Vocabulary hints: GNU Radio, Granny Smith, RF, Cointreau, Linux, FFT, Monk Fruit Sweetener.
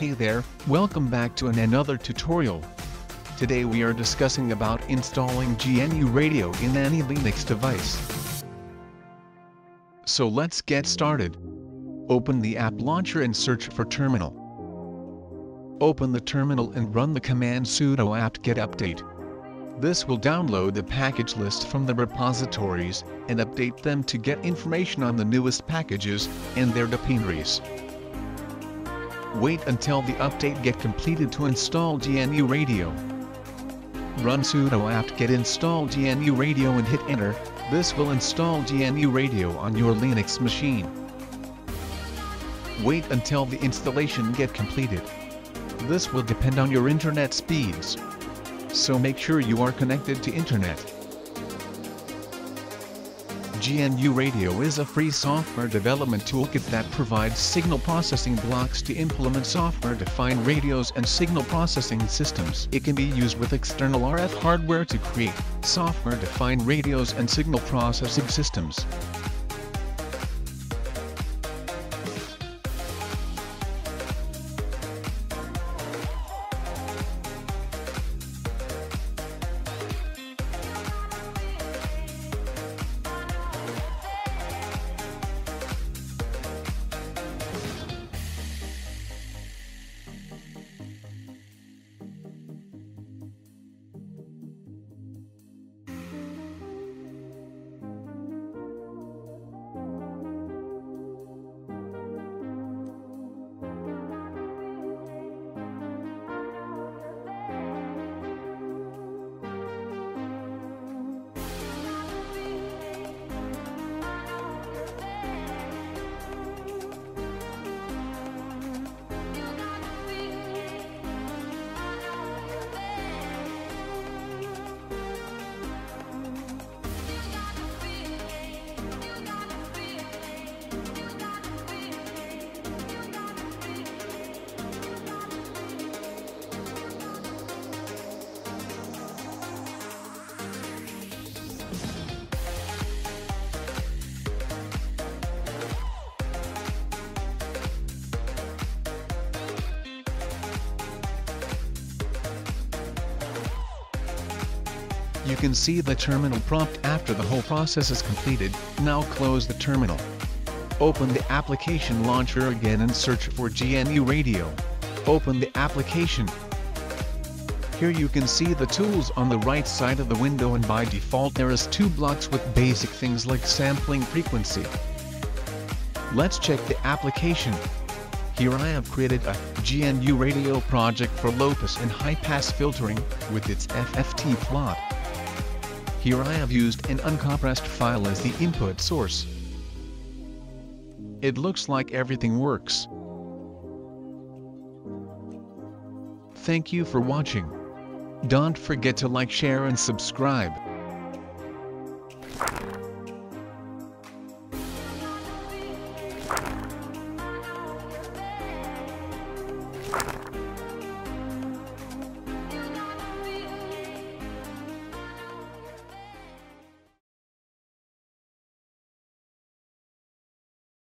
Hey there, welcome back to another tutorial. Today we are discussing about installing GNU Radio in any Linux device. So let's get started. Open the app launcher and search for terminal. Open the terminal and run the command sudo apt-get update. This will download the package list from the repositories and update them to get information on the newest packages and their dependencies. Wait until the update gets completed to install GNU Radio. Run sudo apt-get install GNU Radio and hit enter. This will install GNU Radio on your Linux machine. Wait until the installation gets completed. This will depend on your internet speeds, so make sure you are connected to internet. GNU Radio is a free software development toolkit that provides signal processing blocks to implement software-defined radios and signal processing systems. It can be used with external RF hardware to create software-defined radios and signal processing systems. You can see the terminal prompt after the whole process is completed. Now close the terminal. Open the application launcher again and search for GNU Radio. Open the application. Here you can see the tools on the right side of the window, and by default there is two blocks with basic things like sampling frequency. Let's check the application. Here I have created a GNU Radio project for low-pass and high-pass filtering with its FFT plot. Here I have used an uncompressed file as the input source. It looks like everything works. Thank you for watching. Don't forget to like, share and subscribe.